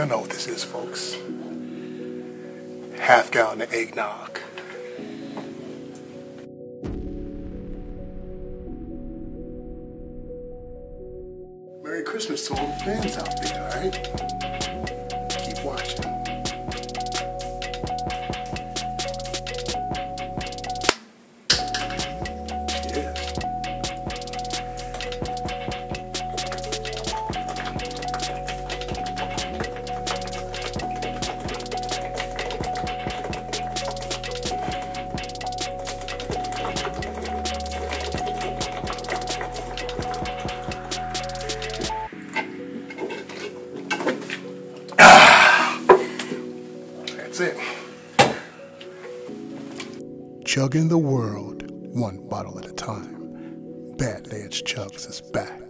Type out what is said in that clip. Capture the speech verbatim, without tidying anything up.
You'll know what this is, folks. Half gallon of eggnog. Merry Christmas to all the fans out there, all right? Keep watching. That's it. Chugging the world, one bottle at a time. Badlands Chugs is back.